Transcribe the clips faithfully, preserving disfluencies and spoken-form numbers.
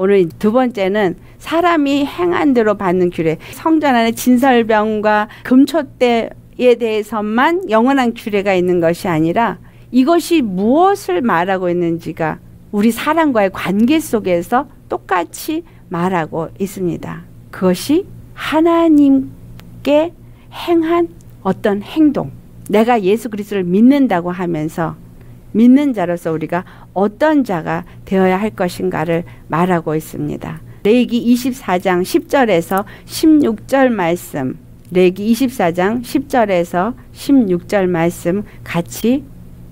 오늘 두 번째는 사람이 행한 대로 받는 규례. 성전 안에 진설병과 금촛대에 대해서만 영원한 규례가 있는 것이 아니라 이것이 무엇을 말하고 있는지가 우리 사람과의 관계 속에서 똑같이 말하고 있습니다. 그것이 하나님께 행한 어떤 행동, 내가 예수 그리스도를 믿는다고 하면서 믿는 자로서 우리가 어떤 자가 되어야 할 것인가를 말하고 있습니다. 레위기 이십사 장 십 절에서 십육 절 말씀, 레위기 이십사 장 십 절에서 십육 절 말씀 같이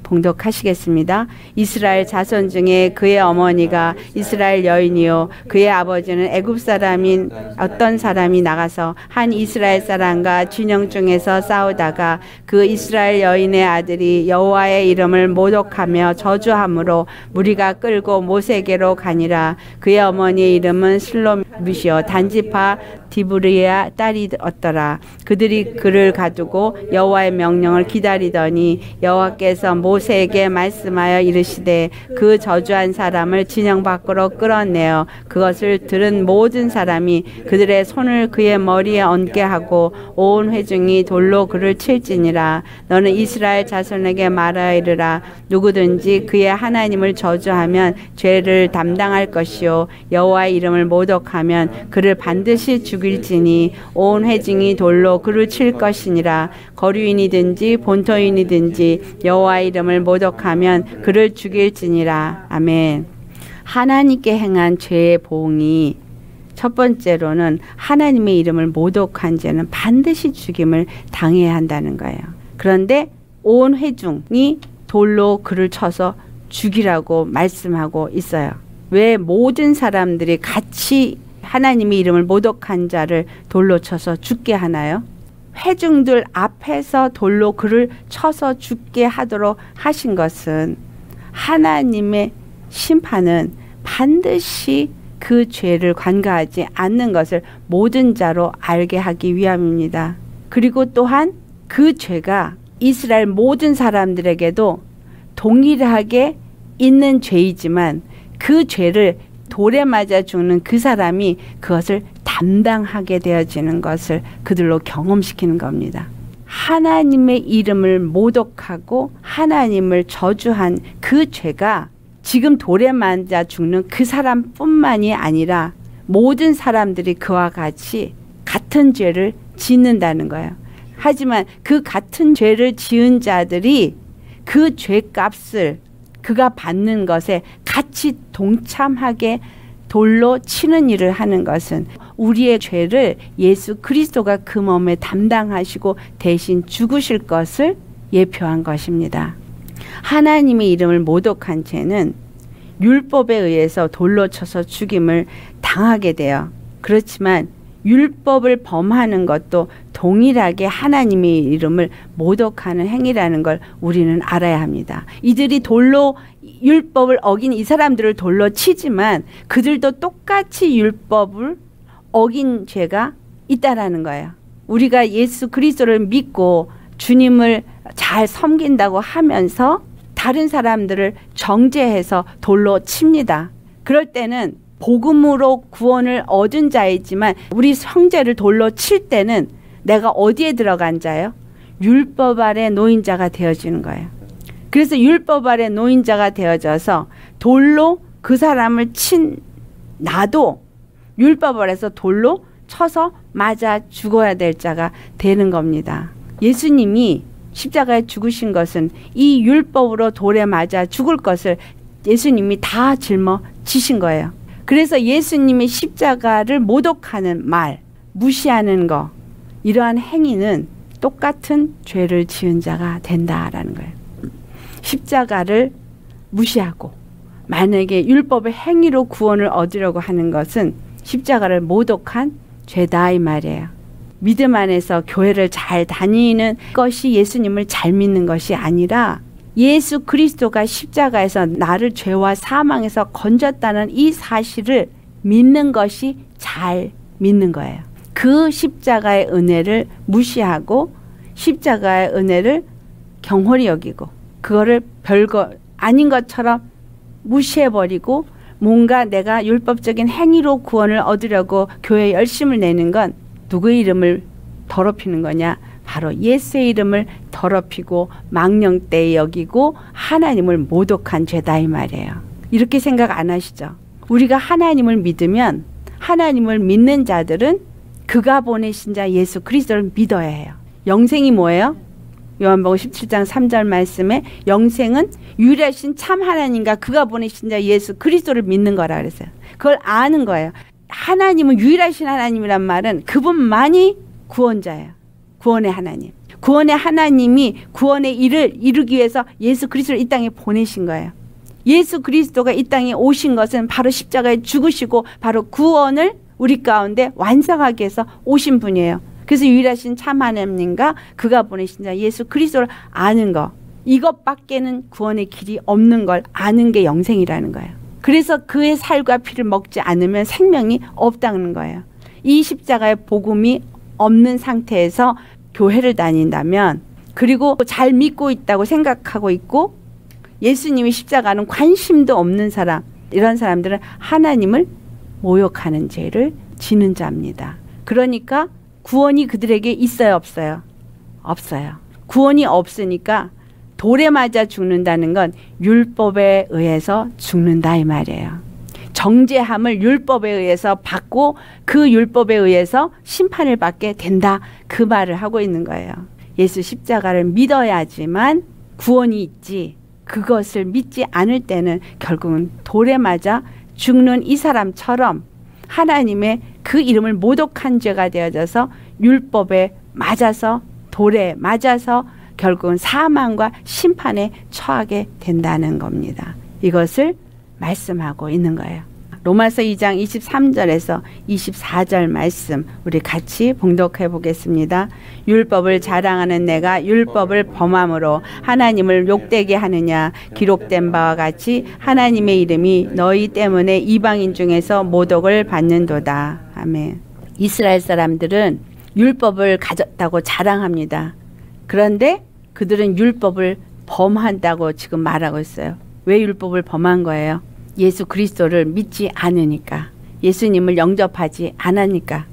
봉독하시겠습니다. 이스라엘 자손 중에 그의 어머니가 이스라엘 여인이요 그의 아버지는 애굽 사람인 어떤 사람이 나가서 한 이스라엘 사람과 진영 중에서 싸우다가 그 이스라엘 여인의 아들이 여호와의 이름을 모독하며 저주함으로 무리가 끌고 모세에게로 가니라. 그의 어머니의 이름은 슬로미시오 단지파 디브리아 딸이었더라. 그들이 그를 가두고 여호와의 명령을 기다리더니 여호와께서 모세 모세에게 말씀하여 이르시되 그 저주한 사람을 진영 밖으로 끌어내어 그것을 들은 모든 사람이 그들의 손을 그의 머리에 얹게 하고 온 회중이 돌로 그를 칠지니라. 너는 이스라엘 자손에게 말하여 이르라. 누구든지 그의 하나님을 저주하면 죄를 담당할 것이요 여호와의 이름을 모독하면 그를 반드시 죽일지니 온 회중이 돌로 그를 칠 것이니라. 거류인이든지 본토인이든지 여호와의 이름을 이름을 모독하면 그를 죽일지니라. 아멘. 하나님께 행한 죄의 보응이 첫 번째로는 하나님의 이름을 모독한 죄는 반드시 죽임을 당해야 한다는 거예요. 그런데 온 회중이 돌로 그를 쳐서 죽이라고 말씀하고 있어요. 왜 모든 사람들이 같이 하나님의 이름을 모독한 자를 돌로 쳐서 죽게 하나요? 회중들 앞에서 돌로 그를 쳐서 죽게 하도록 하신 것은 하나님의 심판은 반드시 그 죄를 관가하지 않는 것을 모든 자로 알게 하기 위함입니다. 그리고 또한 그 죄가 이스라엘 모든 사람들에게도 동일하게 있는 죄이지만 그 죄를 돌에 맞아 죽는 그 사람이 그것을 담당하게 되어지는 것을 그들로 경험시키는 겁니다. 하나님의 이름을 모독하고 하나님을 저주한 그 죄가 지금 돌에 맞아 죽는 그 사람뿐만이 아니라 모든 사람들이 그와 같이 같은 죄를 짓는다는 거예요. 하지만 그 같은 죄를 지은 자들이 그 죄값을 그가 받는 것에 같이 동참하게 돌로 치는 일을 하는 것은 우리의 죄를 예수 그리스도가 그 몸에 담당하시고 대신 죽으실 것을 예표한 것입니다. 하나님의 이름을 모독한 죄는 율법에 의해서 돌로 쳐서 죽임을 당하게 돼요. 그렇지만 율법을 범하는 것도 동일하게 하나님의 이름을 모독하는 행위라는 걸 우리는 알아야 합니다. 이들이 돌로 율법을 어긴 이 사람들을 돌로 치지만 그들도 똑같이 율법을 어긴 죄가 있다라는 거예요. 우리가 예수 그리스도를 믿고 주님을 잘 섬긴다고 하면서 다른 사람들을 정죄해서 돌로 칩니다. 그럴 때는 복음으로 구원을 얻은 자이지만 우리 형제를 돌로 칠 때는 내가 어디에 들어간 자예요? 율법 아래 놓인 자가 되어지는 거예요. 그래서 율법 아래 놓인 자가 되어져서 돌로 그 사람을 친 나도 율법 아래서 돌로 쳐서 맞아 죽어야 될 자가 되는 겁니다. 예수님이 십자가에 죽으신 것은 이 율법으로 돌에 맞아 죽을 것을 예수님이 다 짊어지신 거예요. 그래서 예수님이 십자가를 모독하는 말, 무시하는 거, 이러한 행위는 똑같은 죄를 지은 자가 된다라는 거예요. 십자가를 무시하고 만약에 율법의 행위로 구원을 얻으려고 하는 것은 십자가를 모독한 죄다 이 말이에요. 믿음 안에서 교회를 잘 다니는 것이 예수님을 잘 믿는 것이 아니라 예수 그리스도가 십자가에서 나를 죄와 사망에서 건졌다는 이 사실을 믿는 것이 잘 믿는 거예요. 그 십자가의 은혜를 무시하고 십자가의 은혜를 경홀히 여기고 그거를 별거 아닌 것처럼 무시해버리고 뭔가 내가 율법적인 행위로 구원을 얻으려고 교회에 열심을 내는 건 누구의 이름을 더럽히는 거냐? 바로 예수의 이름을 더럽히고 망령되이 여기고 하나님을 모독한 죄다 이 말이에요. 이렇게 생각 안 하시죠? 우리가 하나님을 믿으면, 하나님을 믿는 자들은 그가 보내신 자 예수 그리스도를 믿어야 해요. 영생이 뭐예요? 요한복음 십칠 장 삼 절 말씀에 영생은 유일하신 참 하나님과 그가 보내신 자 예수 그리스도를 믿는 거라 그랬어요. 그걸 아는 거예요. 하나님은 유일하신 하나님이란 말은 그분만이 구원자예요. 구원의 하나님. 구원의 하나님이 구원의 일을 이루기 위해서 예수 그리스도를 이 땅에 보내신 거예요. 예수 그리스도가 이 땅에 오신 것은 바로 십자가에 죽으시고 바로 구원을 우리 가운데 완성하기 위해서 오신 분이에요. 그래서 유일하신 참 하나님과 그가 보내신 자 예수 그리스도를 아는 것, 이것밖에는 구원의 길이 없는 걸 아는 게 영생이라는 거예요. 그래서 그의 살과 피를 먹지 않으면 생명이 없다는 거예요. 이 십자가의 복음이 없는 상태에서 교회를 다닌다면, 그리고 잘 믿고 있다고 생각하고 있고 예수님이 십자가는 관심도 없는 사람, 이런 사람들은 하나님을 모욕하는 죄를 지는 자입니다. 그러니까 구원이 그들에게 있어요, 없어요? 없어요. 구원이 없으니까 돌에 맞아 죽는다는 건 율법에 의해서 죽는다 이 말이에요. 정죄함을 율법에 의해서 받고 그 율법에 의해서 심판을 받게 된다, 그 말을 하고 있는 거예요. 예수 십자가를 믿어야지만 구원이 있지, 그것을 믿지 않을 때는 결국은 돌에 맞아 죽는 이 사람처럼 하나님의 그 이름을 모독한 죄가 되어져서 율법에 맞아서, 돌에 맞아서 결국은 사망과 심판에 처하게 된다는 겁니다. 이것을 말씀하고 있는 거예요. 로마서 이 장 이십삼 절에서 이십사 절 말씀 우리 같이 봉독해 보겠습니다. 율법을 자랑하는 내가 율법을 범함으로 하나님을 욕되게 하느냐? 기록된 바와 같이 하나님의 이름이 너희 때문에 이방인 중에서 모독을 받는도다. 아멘. 이스라엘 사람들은 율법을 가졌다고 자랑합니다. 그런데 그들은 율법을 범한다고 지금 말하고 있어요. 왜 율법을 범한 거예요? 예수 그리스도를 믿지 않으니까, 예수님을 영접하지 않으니까.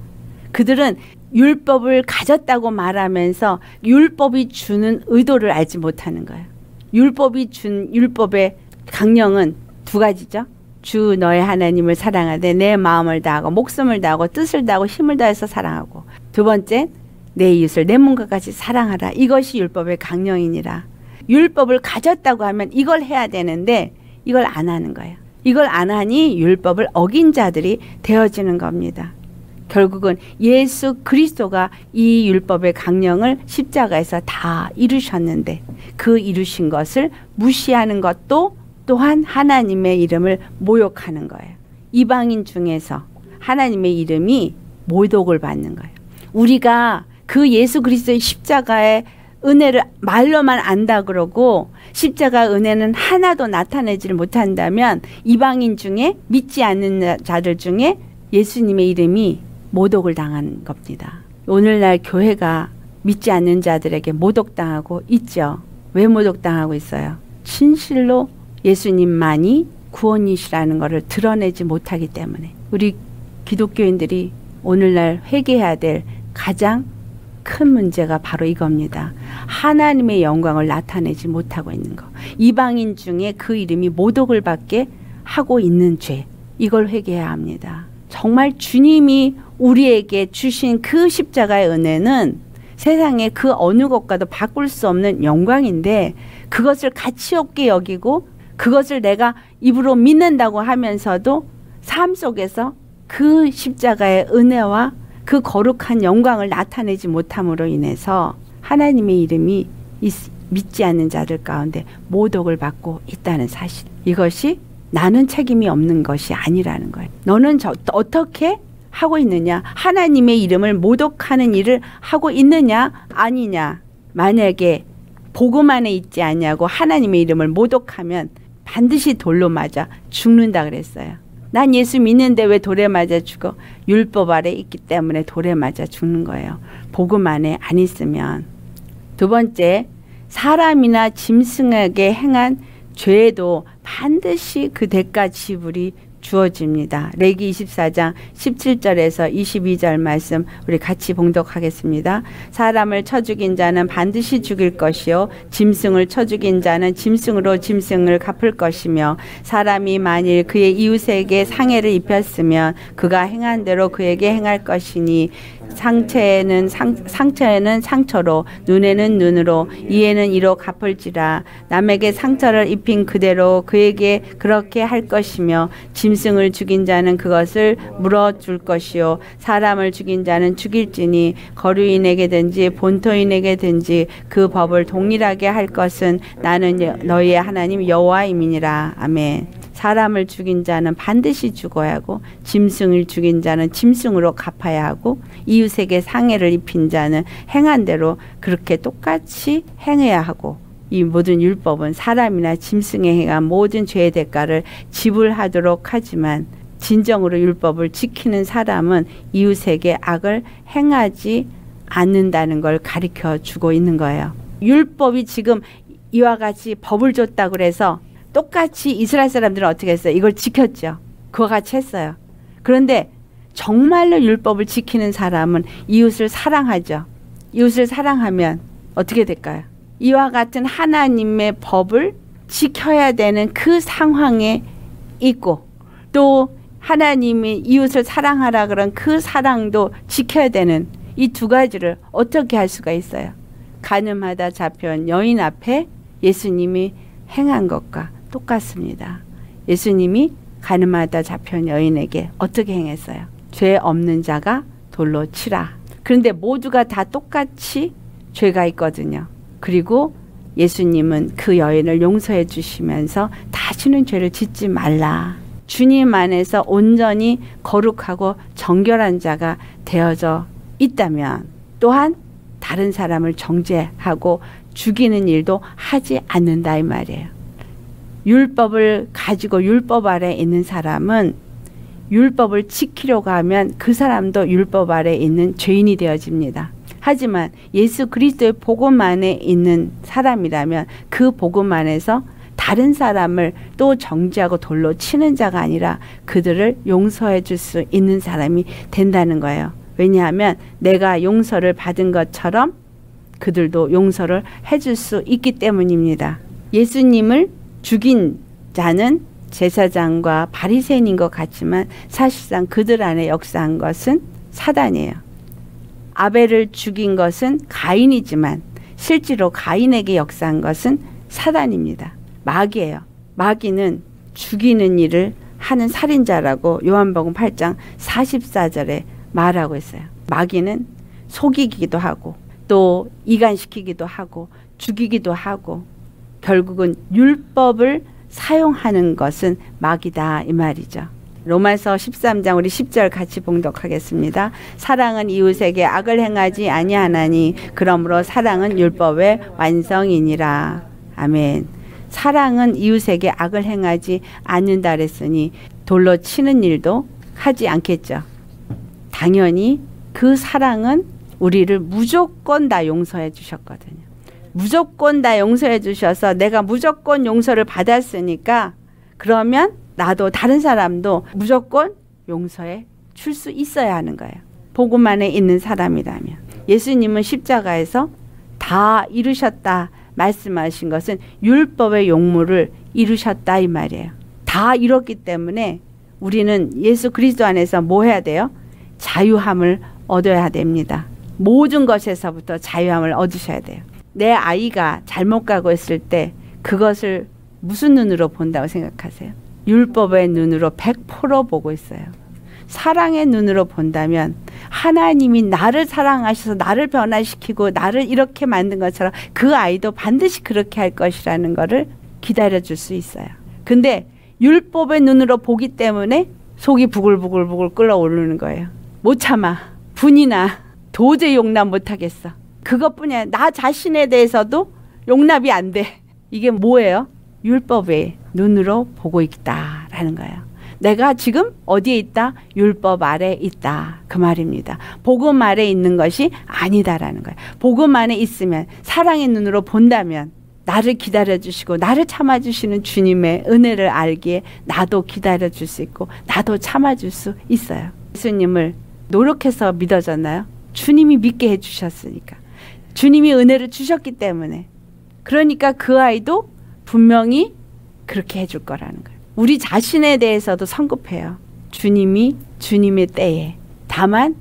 그들은 율법을 가졌다고 말하면서 율법이 주는 의도를 알지 못하는 거예요. 율법이 준, 율법의 강령은 두 가지죠. 주 너의 하나님을 사랑하되 내 마음을 다하고 목숨을 다하고 뜻을 다하고 힘을 다해서 사랑하고, 두 번째 내 이웃을 내 몸과같이 사랑하라, 이것이 율법의 강령이니라. 율법을 가졌다고 하면 이걸 해야 되는데 이걸 안 하는 거예요. 이걸 안 하니 율법을 어긴 자들이 되어지는 겁니다. 결국은 예수 그리스도가 이 율법의 강령을 십자가에서 다 이루셨는데 그 이루신 것을 무시하는 것도 또한 하나님의 이름을 모욕하는 거예요. 이방인 중에서 하나님의 이름이 모독을 받는 거예요. 우리가 그 예수 그리스도의 십자가의 은혜를 말로만 안다 그러고 십자가 은혜는 하나도 나타내지를 못한다면 이방인 중에, 믿지 않는 자들 중에 예수님의 이름이 모독을 당한 겁니다. 오늘날 교회가 믿지 않는 자들에게 모독당하고 있죠. 왜 모독당하고 있어요? 진실로 예수님만이 구원이시라는 것을 드러내지 못하기 때문에. 우리 기독교인들이 오늘날 회개해야 될 가장 큰 문제가 바로 이겁니다. 하나님의 영광을 나타내지 못하고 있는 것, 이방인 중에 그 이름이 모독을 받게 하고 있는 죄, 이걸 회개해야 합니다. 정말 주님이 우리에게 주신 그 십자가의 은혜는 세상의 그 어느 것과도 바꿀 수 없는 영광인데, 그것을 가치 없게 여기고 그것을 내가 입으로 믿는다고 하면서도 삶 속에서 그 십자가의 은혜와 그 거룩한 영광을 나타내지 못함으로 인해서 하나님의 이름이 믿지 않는 자들 가운데 모독을 받고 있다는 사실, 이것이 나는 책임이 없는 것이 아니라는 거예요. 너는 저, 어떻게 하고 있느냐? 하나님의 이름을 모독하는 일을 하고 있느냐 아니냐? 만약에 복음 안에 있지 않냐고 하나님의 이름을 모독하면 반드시 돌로 맞아 죽는다 그랬어요. 난 예수 믿는데 왜 돌에 맞아 죽어? 율법 아래 있기 때문에 돌에 맞아 죽는 거예요. 복음 안에 안 있으면. 두 번째, 사람이나 짐승에게 행한 죄도 반드시 그 대가 지불이 주어집니다. 레위기 이십사 장 십칠 절에서 이십이 절 말씀 우리 같이 봉독하겠습니다. 사람을 쳐 죽인 자는 반드시 죽일 것이요 짐승을 쳐 죽인 자는 짐승으로 짐승을 갚을 것이며 사람이 만일 그의 이웃에게 상해를 입혔으면 그가 행한 대로 그에게 행할 것이니 상처에는 상, 상처에는 상처로 눈에는 눈으로 이에는 이로 갚을지라. 남에게 상처를 입힌 그대로 그에게 그렇게 할 것이며 짐승을 죽인 자는 그것을 물어줄 것이요 사람을 죽인 자는 죽일지니 거류인에게든지 본토인에게든지 그 법을 동일하게 할 것은 나는 너희의 하나님 여호와임이니라. 아멘. 사람을 죽인 자는 반드시 죽어야 하고 짐승을 죽인 자는 짐승으로 갚아야 하고 이웃에게 상해를 입힌 자는 행한 대로 그렇게 똑같이 행해야 하고 이 모든 율법은 사람이나 짐승에 행한 모든 죄의 대가를 지불하도록 하지만 진정으로 율법을 지키는 사람은 이웃에게 악을 행하지 않는다는 걸 가르쳐 주고 있는 거예요. 율법이 지금 이와 같이 법을 줬다고 해서 똑같이 이스라엘 사람들은 어떻게 했어요? 이걸 지켰죠. 그와 같이 했어요. 그런데 정말로 율법을 지키는 사람은 이웃을 사랑하죠. 이웃을 사랑하면 어떻게 될까요? 이와 같은 하나님의 법을 지켜야 되는 그 상황에 있고 또 하나님이 이웃을 사랑하라 그런 그 사랑도 지켜야 되는 이 두 가지를 어떻게 할 수가 있어요? 간음하다 잡혀온 여인 앞에 예수님이 행한 것과 똑같습니다. 예수님이 간음하다 잡혀온 여인에게 어떻게 행했어요? 죄 없는 자가 돌로 치라. 그런데 모두가 다 똑같이 죄가 있거든요. 그리고 예수님은 그 여인을 용서해 주시면서 다시는 죄를 짓지 말라. 주님 안에서 온전히 거룩하고 정결한 자가 되어져 있다면 또한 다른 사람을 정죄하고 죽이는 일도 하지 않는다 이 말이에요. 율법을 가지고 율법 아래 있는 사람은 율법을 지키려고 하면 그 사람도 율법 아래 있는 죄인이 되어집니다. 하지만 예수 그리스도의 복음 안에 있는 사람이라면 그 복음 안에서 다른 사람을 또 정죄하고 돌로 치는 자가 아니라 그들을 용서해 줄 수 있는 사람이 된다는 거예요. 왜냐하면 내가 용서를 받은 것처럼 그들도 용서를 해줄 수 있기 때문입니다. 예수님을 죽인 자는 제사장과 바리새인인 것 같지만 사실상 그들 안에 역사한 것은 사단이에요. 아벨을 죽인 것은 가인이지만 실제로 가인에게 역사한 것은 사단입니다. 마귀예요. 마귀는 죽이는 일을 하는 살인자라고 요한복음 팔 장 사십사 절에 말하고 있어요. 마귀는 속이기도 하고 또 이간시키기도 하고 죽이기도 하고 결국은 율법을 사용하는 것은 마귀다 이 말이죠. 로마서 십삼 장 우리 십 절 같이 봉독하겠습니다. 사랑은 이웃에게 악을 행하지 아니하나니 그러므로 사랑은 율법의 완성이니라. 아멘. 사랑은 이웃에게 악을 행하지 않는다 그랬으니 돌로 치는 일도 하지 않겠죠. 당연히 그 사랑은 우리를 무조건 다 용서해 주셨거든요. 무조건 다 용서해 주셔서 내가 무조건 용서를 받았으니까 그러면 나도 다른 사람도 무조건 용서해 줄 수 있어야 하는 거예요. 복음 안에 있는 사람이라면. 예수님은 십자가에서 다 이루셨다 말씀하신 것은 율법의 용무를 이루셨다 이 말이에요. 다 이뤘기 때문에 우리는 예수 그리스도 안에서 뭐 해야 돼요? 자유함을 얻어야 됩니다. 모든 것에서부터 자유함을 얻으셔야 돼요. 내 아이가 잘못 가고 있을 때 그것을 무슨 눈으로 본다고 생각하세요? 율법의 눈으로 백 퍼센트 보고 있어요. 사랑의 눈으로 본다면 하나님이 나를 사랑하셔서 나를 변화시키고 나를 이렇게 만든 것처럼 그 아이도 반드시 그렇게 할 것이라는 것을 기다려줄 수 있어요. 근데 율법의 눈으로 보기 때문에 속이 부글부글부글 끓어오르는 거예요. 못 참아. 분이나 도저히 용납 못하겠어. 그것뿐이 아니라 나 자신에 대해서도 용납이 안 돼. 이게 뭐예요? 율법의 눈으로 보고 있다라는 거예요. 내가 지금 어디에 있다? 율법 아래 있다. 그 말입니다. 복음 아래 있는 것이 아니다라는 거예요. 복음 안에 있으면 사랑의 눈으로 본다면 나를 기다려주시고 나를 참아주시는 주님의 은혜를 알기에 나도 기다려줄 수 있고 나도 참아줄 수 있어요. 예수님을 노력해서 믿어졌나요? 주님이 믿게 해주셨으니까, 주님이 은혜를 주셨기 때문에. 그러니까 그 아이도 분명히 그렇게 해줄 거라는 거예요. 우리 자신에 대해서도 성급해요. 주님이 주님의 때에, 다만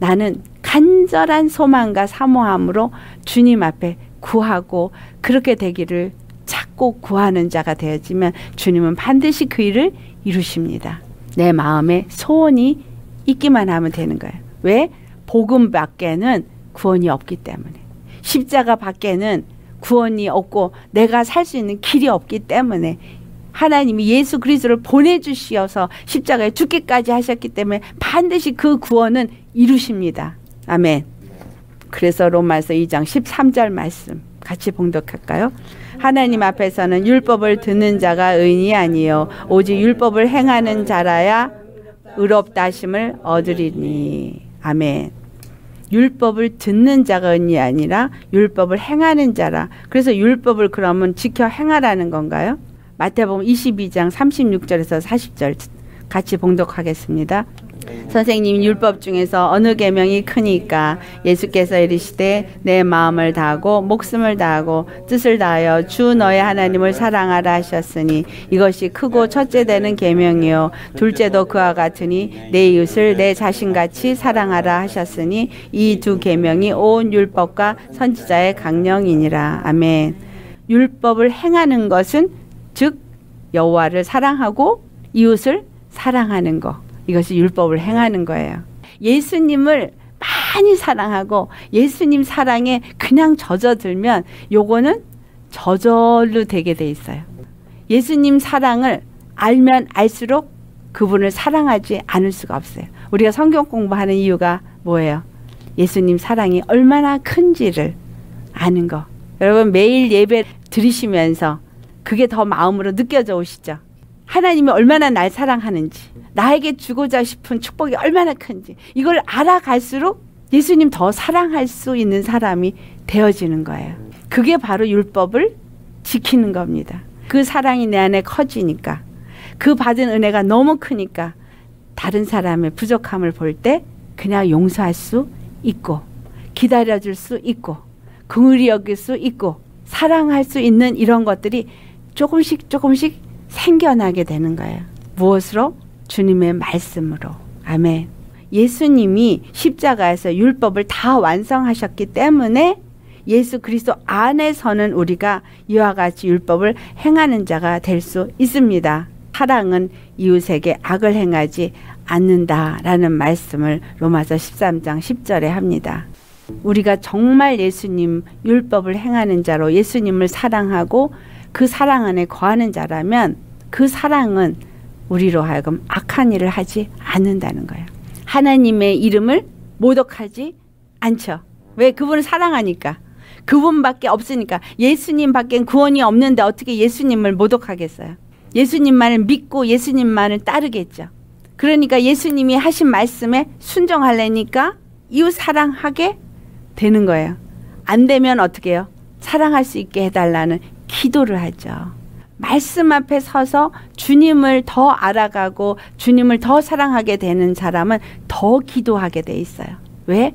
나는 간절한 소망과 사모함으로 주님 앞에 구하고 그렇게 되기를 찾고 구하는 자가 되어지면 주님은 반드시 그 일을 이루십니다. 내 마음에 소원이 있기만 하면 되는 거예요. 왜? 복음 밖에는 구원이 없기 때문에, 십자가 밖에는 구원이 없고 내가 살 수 있는 길이 없기 때문에, 하나님이 예수 그리스도를 보내주시어서 십자가에 죽기까지 하셨기 때문에 반드시 그 구원은 이루십니다. 아멘. 그래서 로마서 이 장 십삼 절 말씀 같이 봉독할까요? 하나님 앞에서는 율법을 듣는 자가 의인이 아니요 오직 율법을 행하는 자라야 의롭다 하심을 얻으리니. 아멘. 율법을 듣는 자가 의인이 아니라 율법을 행하는 자라. 그래서 율법을 그러면 지켜 행하라는 건가요? 마태복음 이십이 장 삼십육 절에서 사십 절 같이 봉독하겠습니다. 선생님, 율법 중에서 어느 계명이 크니까? 예수께서 이르시되 내 마음을 다하고 목숨을 다하고 뜻을 다하여 주 너의 하나님을 사랑하라 하셨으니 이것이 크고 첫째 되는 계명이요 둘째도 그와 같으니 내 이웃을 내 자신같이 사랑하라 하셨으니 이 두 계명이 온 율법과 선지자의 강령이니라. 아멘. 율법을 행하는 것은 즉 여호와를 사랑하고 이웃을 사랑하는 것, 이것이 율법을 행하는 거예요. 예수님을 많이 사랑하고 예수님 사랑에 그냥 젖어들면 요거는 저절로 되게 돼 있어요. 예수님 사랑을 알면 알수록 그분을 사랑하지 않을 수가 없어요. 우리가 성경 공부하는 이유가 뭐예요? 예수님 사랑이 얼마나 큰지를 아는 거. 여러분 매일 예배 드리시면서 그게 더 마음으로 느껴져 오시죠? 하나님이 얼마나 날 사랑하는지, 나에게 주고자 싶은 축복이 얼마나 큰지, 이걸 알아갈수록 예수님 더 사랑할 수 있는 사람이 되어지는 거예요. 그게 바로 율법을 지키는 겁니다. 그 사랑이 내 안에 커지니까, 그 받은 은혜가 너무 크니까 다른 사람의 부족함을 볼 때 그냥 용서할 수 있고, 기다려줄 수 있고, 긍휼히 여길 수 있고, 사랑할 수 있는 이런 것들이 조금씩 조금씩 생겨나게 되는 거예요. 무엇으로? 주님의 말씀으로. 아멘. 예수님이 십자가에서 율법을 다 완성하셨기 때문에 예수 그리스도 안에서는 우리가 이와 같이 율법을 행하는 자가 될 수 있습니다. 사랑은 이웃에게 악을 행하지 않는다라는 말씀을 로마서 십삼 장 십 절에 합니다. 우리가 정말 예수님 율법을 행하는 자로 예수님을 사랑하고 그 사랑 안에 거하는 자라면 그 사랑은 우리로 하여금 악한 일을 하지 않는다는 거예요. 하나님의 이름을 모독하지 않죠. 왜? 그분을 사랑하니까. 그분밖에 없으니까. 예수님밖엔 구원이 없는데 어떻게 예수님을 모독하겠어요? 예수님만을 믿고 예수님만을 따르겠죠. 그러니까 예수님이 하신 말씀에 순종하려니까 이웃 사랑하게 되는 거예요. 안 되면 어떻게 해요? 사랑할 수 있게 해달라는 기도를 하죠. 말씀 앞에 서서 주님을 더 알아가고 주님을 더 사랑하게 되는 사람은 더 기도하게 돼 있어요. 왜?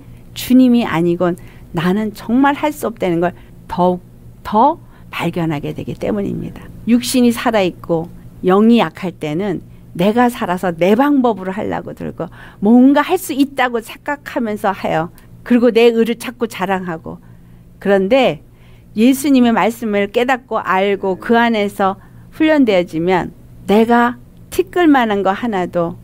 주님이 아니곤 나는 정말 할 수 없다는 걸 더욱 더 발견하게 되기 때문입니다. 육신이 살아있고 영이 약할 때는 내가 살아서 내 방법으로 하려고 들고 뭔가 할 수 있다고 착각하면서 해요. 그리고 내 의를 찾고 자랑하고. 그런데 예수님의 말씀을 깨닫고 알고 그 안에서 훈련되어지면 내가 티끌 만한 거 하나도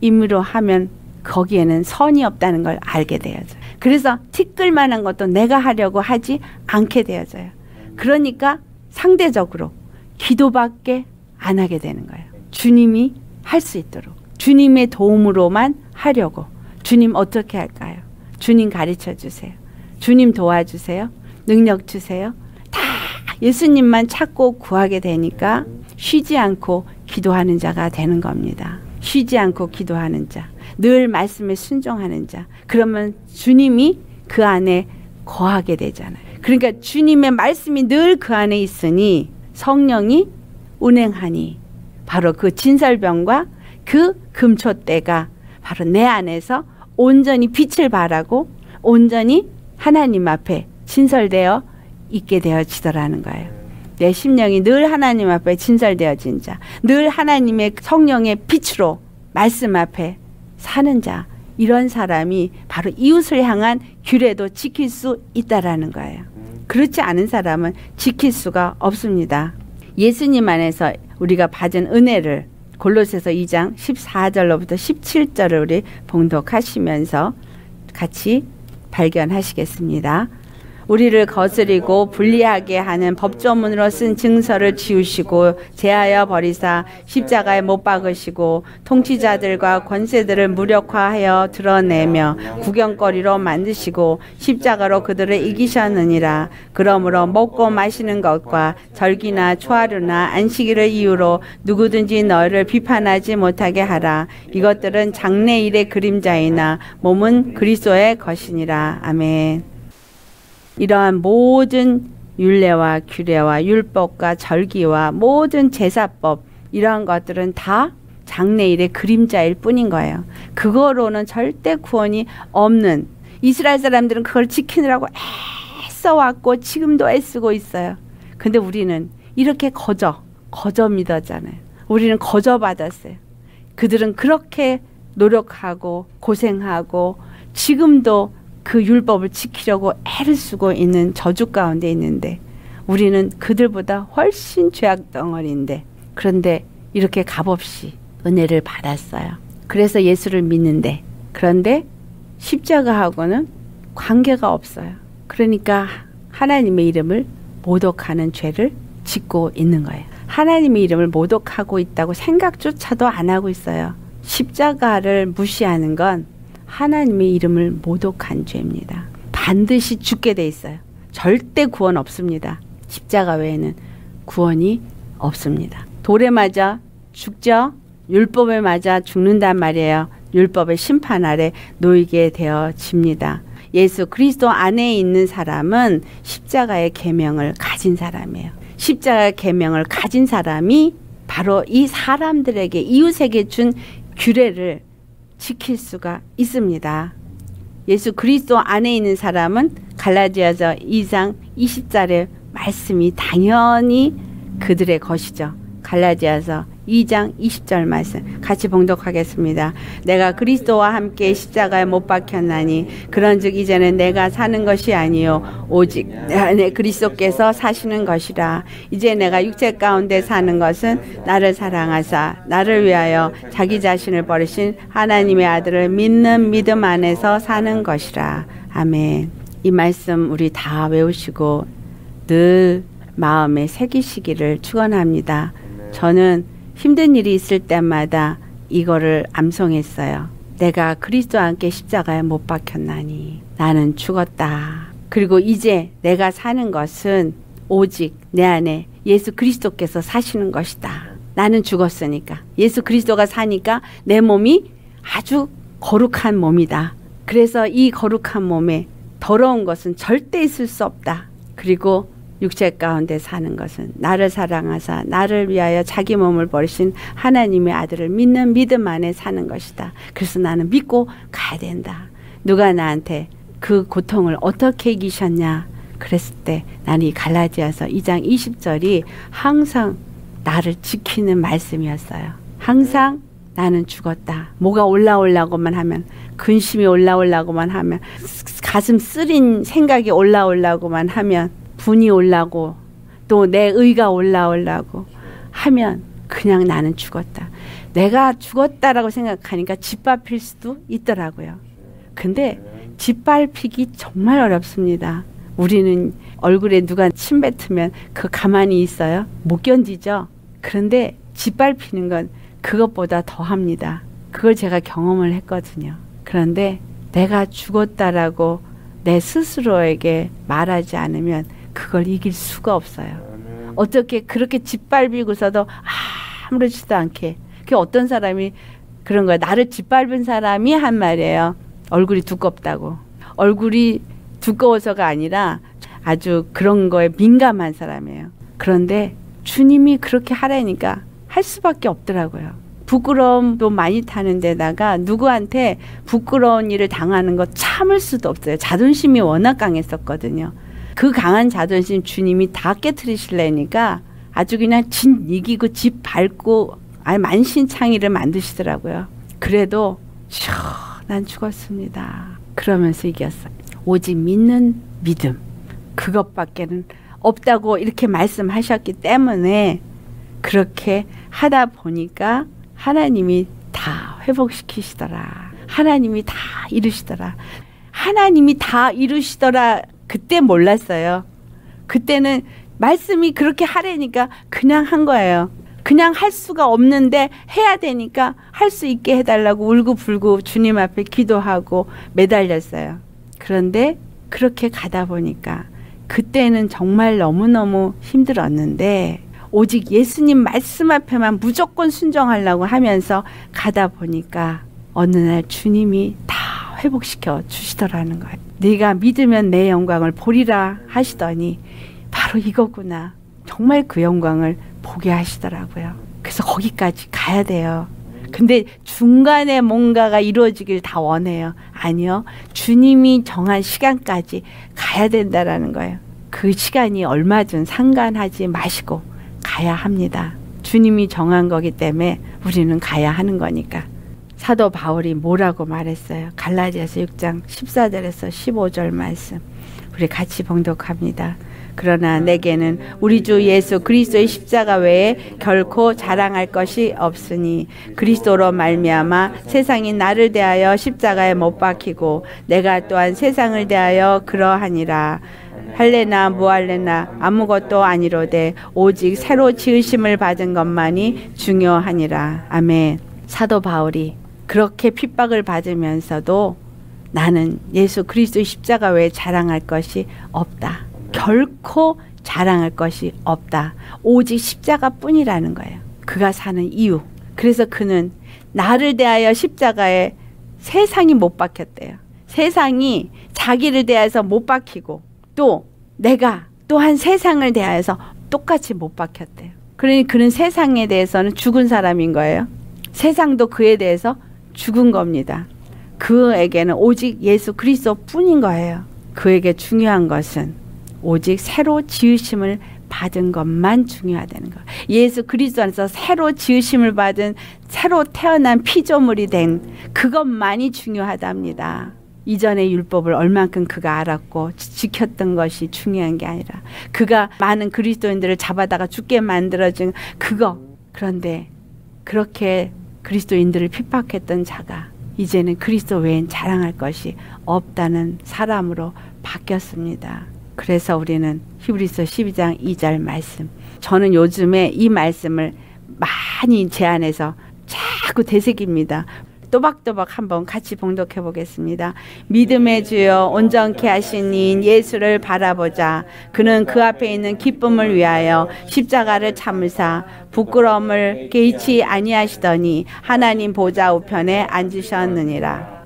임의로 하면 거기에는 선이 없다는 걸 알게 되어져요. 그래서 티끌 만한 것도 내가 하려고 하지 않게 되어져요. 그러니까 상대적으로 기도밖에 안 하게 되는 거예요. 주님이 할 수 있도록, 주님의 도움으로만 하려고. 주님 어떻게 할까요? 주님 가르쳐 주세요. 주님 도와주세요. 능력 주세요. 다 예수님만 찾고 구하게 되니까 쉬지 않고 기도하는 자가 되는 겁니다. 쉬지 않고 기도하는 자, 늘 말씀에 순종하는 자. 그러면 주님이 그 안에 거하게 되잖아요. 그러니까 주님의 말씀이 늘 그 안에 있으니 성령이 운행하니 바로 그 진설병과 그 금초대가 바로 내 안에서 온전히 빛을 발하고 온전히 하나님 앞에 진설되어 있게 되어지더라는 거예요. 내 심령이 늘 하나님 앞에 진설되어진 자, 늘 하나님의 성령의 빛으로 말씀 앞에 사는 자, 이런 사람이 바로 이웃을 향한 규례도 지킬 수 있다라는 거예요. 그렇지 않은 사람은 지킬 수가 없습니다. 예수님 안에서 우리가 받은 은혜를 골로새서 이 장 십사 절로부터 십칠 절을 우리 봉독하시면서 같이 발견하시겠습니다. 우리를 거스리고 불리하게 하는 법조문으로 쓴 증서를 지우시고 제하여 버리사 십자가에 못 박으시고 통치자들과 권세들을 무력화하여 드러내며 구경거리로 만드시고 십자가로 그들을 이기셨느니라. 그러므로 먹고 마시는 것과 절기나 초하루나 안식일을 이유로 누구든지 너희를 비판하지 못하게 하라. 이것들은 장래일의 그림자이나 몸은 그리스도의 것이니라. 아멘. 이러한 모든 율례와 규례와 율법과 절기와 모든 제사법, 이러한 것들은 다 장래일의 그림자일 뿐인 거예요. 그거로는 절대 구원이 없는, 이스라엘 사람들은 그걸 지키느라고 애써왔고 지금도 애쓰고 있어요. 근데 우리는 이렇게 거저 거저 믿었잖아요. 우리는 거저 받았어요. 그들은 그렇게 노력하고 고생하고 지금도 그 율법을 지키려고 애를 쓰고 있는 저주 가운데 있는데, 우리는 그들보다 훨씬 죄악 덩어리인데, 그런데 이렇게 값없이 은혜를 받았어요. 그래서 예수를 믿는데, 그런데 십자가하고는 관계가 없어요. 그러니까 하나님의 이름을 모독하는 죄를 짓고 있는 거예요. 하나님의 이름을 모독하고 있다고 생각조차도 안 하고 있어요. 십자가를 무시하는 건 하나님의 이름을 모독한 죄입니다. 반드시 죽게 돼 있어요. 절대 구원 없습니다. 십자가 외에는 구원이 없습니다. 돌에 맞아 죽죠. 율법에 맞아 죽는단 말이에요. 율법의 심판 아래 놓이게 되어집니다. 예수 그리스도 안에 있는 사람은 십자가의 계명을 가진 사람이에요. 십자가의 계명을 가진 사람이 바로 이 사람들에게, 이웃에게 준 규례를 지킬 수가 있습니다. 예수 그리스도 안에 있는 사람은 갈라디아서 이 장 이십 절의 말씀이 당연히 그들의 것이죠. 갈라디아서 이 장 이십 절 말씀 같이 봉독하겠습니다. 내가 그리스도와 함께 십자가에 못 박혔나니 그런즉 이제는 내가 사는 것이 아니요 오직 내 안에 그리스도께서 사시는 것이라. 이제 내가 육체 가운데 사는 것은 나를 사랑하사 나를 위하여 자기 자신을 버리신 하나님의 아들을 믿는 믿음 안에서 사는 것이라. 아멘. 이 말씀 우리 다 외우시고 늘 마음에 새기시기를 축원합니다. 저는 힘든 일이 있을 때마다 이거를 암송했어요. 내가 그리스도와 함께 십자가에 못 박혔나니 나는 죽었다. 그리고 이제 내가 사는 것은 오직 내 안에 예수 그리스도께서 사시는 것이다. 나는 죽었으니까 예수 그리스도가 사니까 내 몸이 아주 거룩한 몸이다. 그래서 이 거룩한 몸에 더러운 것은 절대 있을 수 없다. 그리고 육체 가운데 사는 것은 나를 사랑하사 나를 위하여 자기 몸을 버리신 하나님의 아들을 믿는 믿음 안에 사는 것이다. 그래서 나는 믿고 가야 된다. 누가 나한테 그 고통을 어떻게 이기셨냐 그랬을 때 나는 이 갈라디아서 이 장 이십 절이 항상 나를 지키는 말씀이었어요. 항상 나는 죽었다. 뭐가 올라오려고만 하면, 근심이 올라오려고만 하면, 가슴 쓰린 생각이 올라오려고만 하면, 분이 올라고 또 내 의가 올라오려고 하면 그냥 나는 죽었다. 내가 죽었다라고 생각하니까 짓밟힐 수도 있더라고요. 근데 짓밟히기 정말 어렵습니다. 우리는 얼굴에 누가 침 뱉으면 그 가만히 있어요? 못 견디죠. 그런데 짓밟히는 건 그것보다 더합니다. 그걸 제가 경험을 했거든요. 그런데 내가 죽었다라고 내 스스로에게 말하지 않으면 그걸 이길 수가 없어요. 어떻게 그렇게 짓밟히고서도 아무렇지도 않게. 그게 어떤 사람이 그런 거야. 나를 짓밟은 사람이 한 말이에요. 얼굴이 두껍다고. 얼굴이 두꺼워서가 아니라 아주 그런 거에 민감한 사람이에요. 그런데 주님이 그렇게 하라니까 할 수밖에 없더라고요. 부끄러움도 많이 타는 데다가 누구한테 부끄러운 일을 당하는 거 참을 수도 없어요. 자존심이 워낙 강했었거든요. 그 강한 자존심 주님이 다 깨트리실래니까 아주 그냥 진 이기고 집 밟고 아예 만신창이를 만드시더라고요. 그래도 시원한 죽었습니다 그러면서 이겼어요. 오직 믿는 믿음 그것밖에는 없다고 이렇게 말씀하셨기 때문에 그렇게 하다 보니까 하나님이 다 회복시키시더라. 하나님이 다 이루시더라. 하나님이 다 이루시더라. 그때 몰랐어요. 그때는 말씀이 그렇게 하라니까 그냥 한 거예요. 그냥 할 수가 없는데 해야 되니까 할 수 있게 해달라고 울고불고 주님 앞에 기도하고 매달렸어요. 그런데 그렇게 가다 보니까 그때는 정말 너무너무 힘들었는데 오직 예수님 말씀 앞에만 무조건 순종하려고 하면서 가다 보니까 어느 날 주님이 다 회복시켜 주시더라는 거예요. 네가 믿으면 내 영광을 보리라 하시더니 바로 이거구나. 정말 그 영광을 보게 하시더라고요. 그래서 거기까지 가야 돼요. 근데 중간에 뭔가가 이루어지길 다 원해요. 아니요. 주님이 정한 시간까지 가야 된다라는 거예요. 그 시간이 얼마든 상관하지 마시고 가야 합니다. 주님이 정한 거기 때문에 우리는 가야 하는 거니까. 사도 바울이 뭐라고 말했어요? 갈라디아서 육 장 십사 절에서 십오 절 말씀. 우리 같이 봉독합니다. 그러나 내게는 우리 주 예수 그리스도의 십자가 외에 결코 자랑할 것이 없으니 그리스도로 말미암아 세상이 나를 대하여 십자가에 못 박히고 내가 또한 세상을 대하여 그러하니라. 할래나 무할래나 아무것도 아니로되 오직 새로 지으심을 받은 것만이 중요하니라. 아멘. 사도 바울이 그렇게 핍박을 받으면서도 나는 예수 그리스도의 십자가 외에 자랑할 것이 없다. 결코 자랑할 것이 없다. 오직 십자가뿐이라는 거예요. 그가 사는 이유. 그래서 그는 나를 대하여 십자가에 세상이 못 박혔대요. 세상이 자기를 대해서 못 박히고 또 내가 또한 세상을 대하여서 똑같이 못 박혔대요. 그러니 그는 세상에 대해서는 죽은 사람인 거예요. 세상도 그에 대해서 죽은 겁니다. 그에게는 오직 예수 그리스도뿐인 거예요. 그에게 중요한 것은 오직 새로 지으심을 받은 것만 중요하다는 것. 예수 그리스도 안에서 새로 지으심을 받은 새로 태어난 피조물이 된 그것만이 중요하답니다. 이전의 율법을 얼만큼 그가 알았고 지켰던 것이 중요한 게 아니라 그가 많은 그리스도인들을 잡아다가 죽게 만들어준 그거. 그런데 그렇게 그리스도인들을 핍박했던 자가 이제는 그리스도 외엔 자랑할 것이 없다는 사람으로 바뀌었습니다. 그래서 우리는 히브리서 십이 장 이 절 말씀. 저는 요즘에 이 말씀을 많이 제안해서 자꾸 되새깁니다. 또박또박 한번 같이 봉독해 보겠습니다. 믿음의 주여 온전케 하신 이인 예수를 바라보자. 그는 그 앞에 있는 기쁨을 위하여 십자가를 참으사 부끄러움을 개의치 아니하시더니 하나님 보좌 우편에 앉으셨느니라.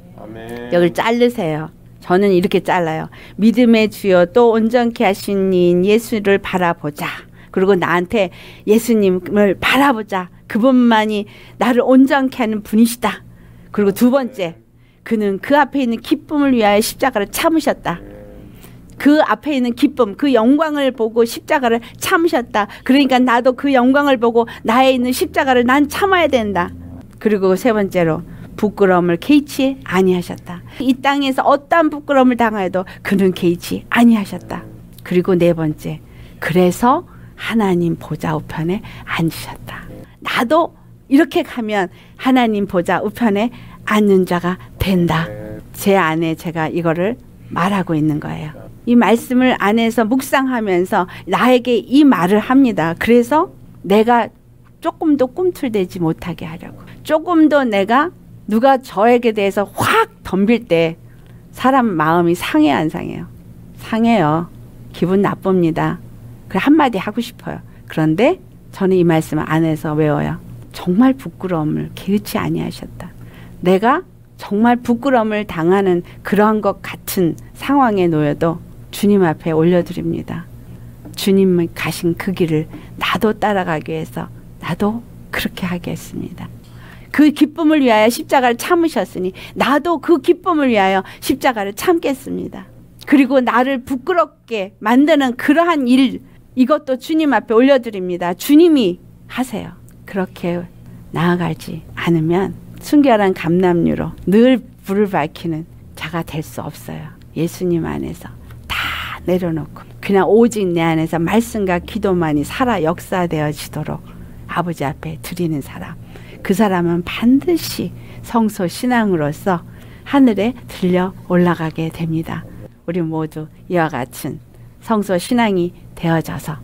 여기를 자르세요. 저는 이렇게 잘라요. 믿음의 주여 또 온전케 하신 이인 예수를 바라보자. 그리고 나한테 예수님을 바라보자. 그분만이 나를 온전케 하는 분이시다. 그리고 두 번째, 그는 그 앞에 있는 기쁨을 위하여 십자가를 참으셨다. 그 앞에 있는 기쁨, 그 영광을 보고 십자가를 참으셨다. 그러니까 나도 그 영광을 보고 나에 있는 십자가를 난 참아야 된다. 그리고 세 번째로 부끄러움을 개의치 아니하셨다. 이 땅에서 어떠한 부끄러움을 당하여도 그는 개의치 아니하셨다. 그리고 네 번째, 그래서 하나님 보좌 우편에 앉으셨다. 나도 이렇게 가면 하나님 보좌 우편에 앉는 자가 된다. 제 안에 제가 이거를 말하고 있는 거예요. 이 말씀을 안에서 묵상하면서 나에게 이 말을 합니다. 그래서 내가 조금도 꿈틀대지 못하게 하려고. 조금도 내가 누가 저에게 대해서 확 덤빌 때 사람 마음이 상해 안 상해요? 상해요. 기분 나쁩니다. 그래 한마디 하고 싶어요. 그런데 저는 이 말씀을 안에서 외워요. 정말 부끄러움을 개의치 아니하셨다. 내가 정말 부끄러움을 당하는 그러한 것 같은 상황에 놓여도 주님 앞에 올려드립니다. 주님의 가신 그 길을 나도 따라가기 위해서 나도 그렇게 하겠습니다. 그 기쁨을 위하여 십자가를 참으셨으니 나도 그 기쁨을 위하여 십자가를 참겠습니다. 그리고 나를 부끄럽게 만드는 그러한 일, 이것도 주님 앞에 올려드립니다. 주님이 하세요. 그렇게 나아가지 않으면 순결한 감람류로 늘 불을 밝히는 자가 될 수 없어요. 예수님 안에서 다 내려놓고 그냥 오직 내 안에서 말씀과 기도만이 살아 역사되어지도록 아버지 앞에 드리는 사람, 그 사람은 반드시 성소 신앙으로서 하늘에 들려 올라가게 됩니다. 우리 모두 이와 같은 성소 신앙이 되어져서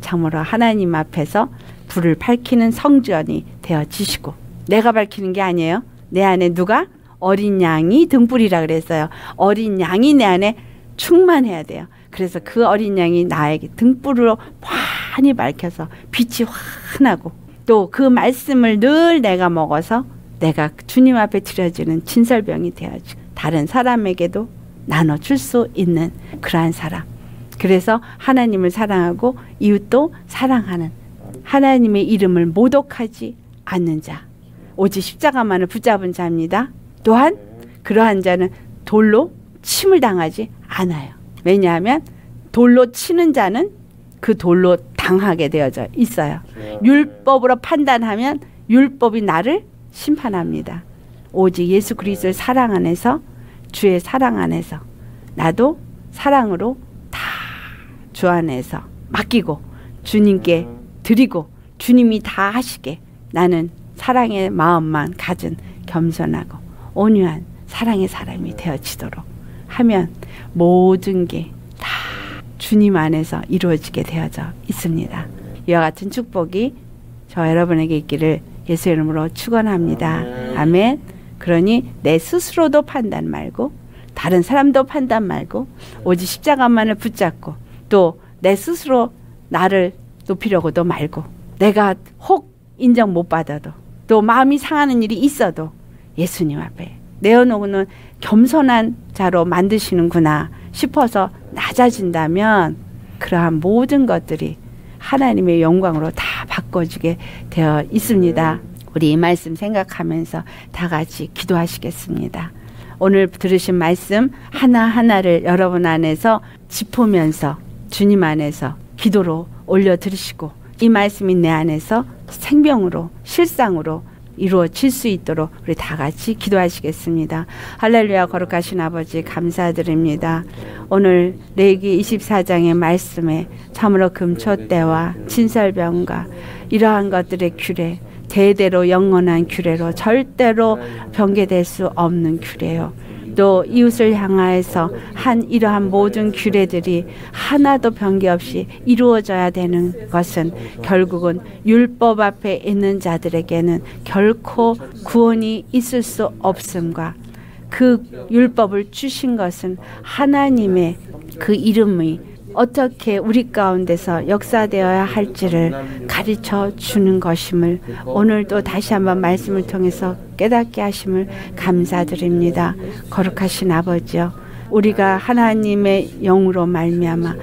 참으로 하나님 앞에서 불을 밝히는 성전이 되어지시고, 내가 밝히는 게 아니에요. 내 안에 누가? 어린 양이 등불이라 그랬어요. 어린 양이 내 안에 충만해야 돼요. 그래서 그 어린 양이 나에게 등불로 환히 밝혀서 빛이 환하고, 또 그 말씀을 늘 내가 먹어서 내가 주님 앞에 드려지는 진설병이 되어지고 다른 사람에게도 나눠줄 수 있는 그러한 사람, 그래서 하나님을 사랑하고 이웃도 사랑하는, 하나님의 이름을 모독하지 않는 자, 오직 십자가만을 붙잡은 자입니다. 또한 그러한 자는 돌로 침을 당하지 않아요. 왜냐하면 돌로 치는 자는 그 돌로 당하게 되어져 있어요. 율법으로 판단하면 율법이 나를 심판합니다. 오직 예수 그리스도의 사랑 안에서, 주의 사랑 안에서 나도 사랑으로 다 주 안에서 맡기고 주님께 드리고 주님이 다 하시게, 나는 사랑의 마음만 가진 겸손하고 온유한 사랑의 사람이 되어지도록 하면 모든 게 다 주님 안에서 이루어지게 되어져 있습니다. 이와 같은 축복이 저 여러분에게 있기를 예수의 이름으로 축원합니다. 아멘. 그러니 내 스스로도 판단 말고 다른 사람도 판단 말고 오직 십자가만을 붙잡고, 또 내 스스로 나를 높이려고도 말고, 내가 혹 인정 못 받아도 또 마음이 상하는 일이 있어도 예수님 앞에 내어놓는 겸손한 자로 만드시는구나 싶어서 낮아진다면 그러한 모든 것들이 하나님의 영광으로 다 바꿔주게 되어 있습니다. 우리 이 말씀 생각하면서 다 같이 기도하시겠습니다. 오늘 들으신 말씀 하나하나를 여러분 안에서 짚으면서 주님 안에서 기도로 올려드리시고, 이 말씀이 내 안에서 생명으로 실상으로 이루어질 수 있도록 우리 다 같이 기도하시겠습니다. 할렐루야. 거룩하신 아버지 감사드립니다. 오늘 레위기 이십사 장의 말씀에 참으로 금초대와 진설병과 이러한 것들의 규례, 대대로 영원한 규례로 절대로 변개될 수 없는 규례요, 또 이웃을 향하여서 한 이러한 모든 규례들이 하나도 변개 없이 이루어져야 되는 것은 결국은 율법 앞에 있는 자들에게는 결코 구원이 있을 수 없음과, 그 율법을 주신 것은 하나님의 그 이름이 어떻게 우리 가운데서 역사되어야 할지를 가르쳐 주는 것임을 오늘도 다시 한번 말씀을 통해서 깨닫게 하심을 감사드립니다. 거룩하신 아버지여, 우리가 하나님의 영으로 말미암아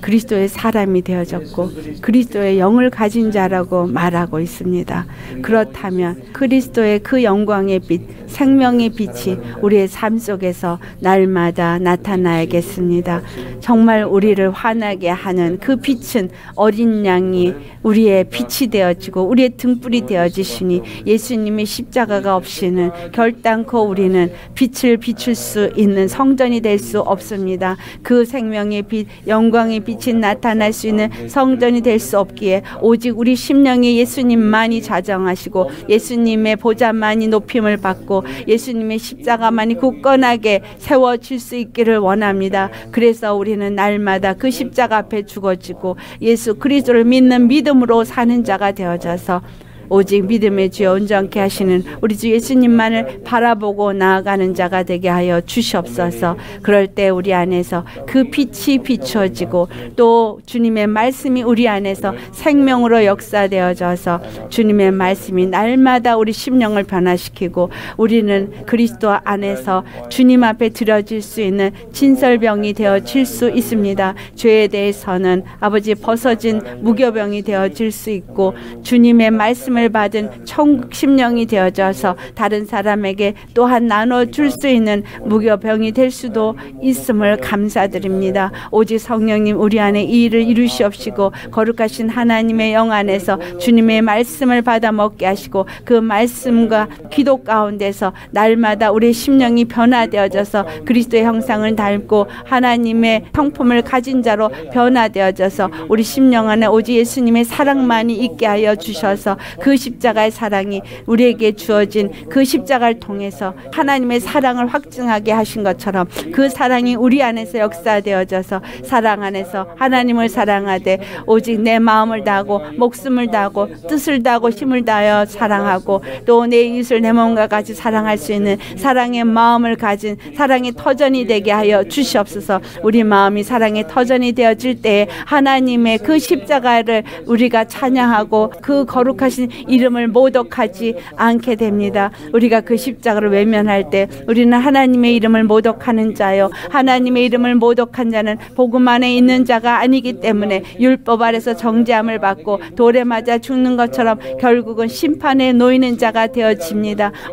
그리스도의 사람이 되어졌고 그리스도의 영을 가진 자라고 말하고 있습니다. 그렇다면 그리스도의 그 영광의 빛, 생명의 빛이 우리의 삶 속에서 날마다 나타나야겠습니다. 정말 우리를 환하게 하는 그 빛은 어린 양이 우리의 빛이 되어지고 우리의 등불이 되어지시니, 예수님의 십자가가 없이는 결단코 우리는 빛을 비출 수 있는 성전이 될 수 없습니다. 그 생명의 빛, 영광의 빛이 나타날 수 있는 성전이 될 수 없기에 오직 우리 심령에 예수님만이 좌정하시고 예수님의 보좌만이 높임을 받고 예수님의 십자가만이 굳건하게 세워질 수 있기를 원합니다. 그래서 우리는 날마다 그 십자가 앞에 죽어지고 예수 그리스도를 믿는 믿음으로 사는 자가 되어져서 오직 믿음의 주여 온전케 하시는 우리 주 예수님만을 바라보고 나아가는 자가 되게 하여 주시옵소서. 그럴 때 우리 안에서 그 빛이 비춰지고 또 주님의 말씀이 우리 안에서 생명으로 역사되어져서 주님의 말씀이 날마다 우리 심령을 변화시키고 우리는 그리스도 안에서 주님 앞에 드려질 수 있는 진설병이 되어질 수 있습니다. 죄에 대해서는 아버지 벗어진 무교병이 되어질 수 있고 주님의 말씀을 받은 천국 심령이 되어져서 다른 사람에게 또한 나눠줄 수 있는 무교병이 될 수도 있음을 감사드립니다. 오직 성령님 우리 안에 이 일을 이루시옵시고 거룩하신 하나님의 영 안에서 주님의 말씀을 받아 먹게 하시고 그 말씀과 기도 가운데서 날마다 우리의 심령이 변화되어져서 그리스도의 형상을 닮고 하나님의 성품을 가진 자로 변화되어져서 우리 심령 안에 오직 예수님의 사랑만이 있게 하여 주셔서 그 십자가의 사랑이 우리에게 주어진 그 십자가를 통해서 하나님의 사랑을 확증하게 하신 것처럼 그 사랑이 우리 안에서 역사되어져서 사랑 안에서 하나님을 사랑하되 오직 내 마음을 다하고 목숨을 다하고 뜻을 다하고 힘을 다하여 사랑하고 또 내 이웃을 내 몸과 같이 사랑할 수 있는 사랑의 마음을 가진 사랑의 터전이 되게 하여 주시옵소서. 우리 마음이 사랑의 터전이 되어질 때에 하나님의 그 십자가를 우리가 찬양하고 그 거룩하신 이름을 모독하지 않게 됩니다. 우리가 그 십자가를 외면할 때 우리는 하나님의 이름을 모독하는 자요 하나님의 이름을 모독한 자는 복음 안에 있는 자가 아니기 때문에 율법 아래서 정죄함을 받고 돌에 맞아 죽는 것처럼 결국은 심판에 놓이는 자가 되어집니다.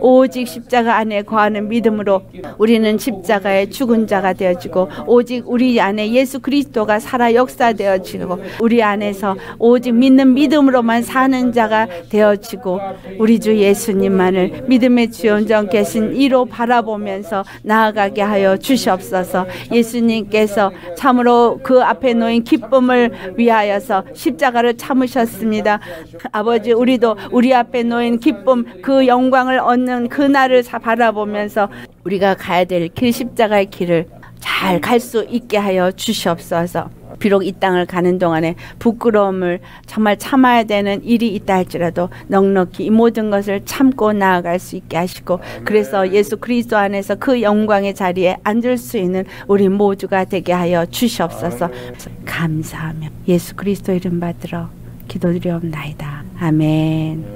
오직 십자가 안에 거하는 믿음으로 우리는 십자가의 죽은 자가 되어지고 오직 우리 안에 예수 그리스도가 살아 역사되어지고 우리 안에서 오직 믿는 믿음으로만 사는 자가 되어지고 우리 주 예수님만을 믿음의 주여 온전케 하신 이로 바라보면서 나아가게 하여 주시옵소서. 예수님께서 참으로 그 앞에 놓인 기쁨을 위하여서 십자가를 참으셨습니다. 아버지 우리도 우리 앞에 놓인 기쁨 그 영광을 얻는 그날을 바라보면서 우리가 가야 될 길 십자가의 길을 잘 갈 수 있게 하여 주시옵소서. 비록 이 땅을 가는 동안에 부끄러움을 정말 참아야 되는 일이 있다 할지라도 넉넉히 이 모든 것을 참고 나아갈 수 있게 하시고 그래서 예수 그리스도 안에서 그 영광의 자리에 앉을 수 있는 우리 모두가 되게 하여 주시옵소서. 감사하며 예수 그리스도 이름 받들어 기도드리옵나이다. 아멘.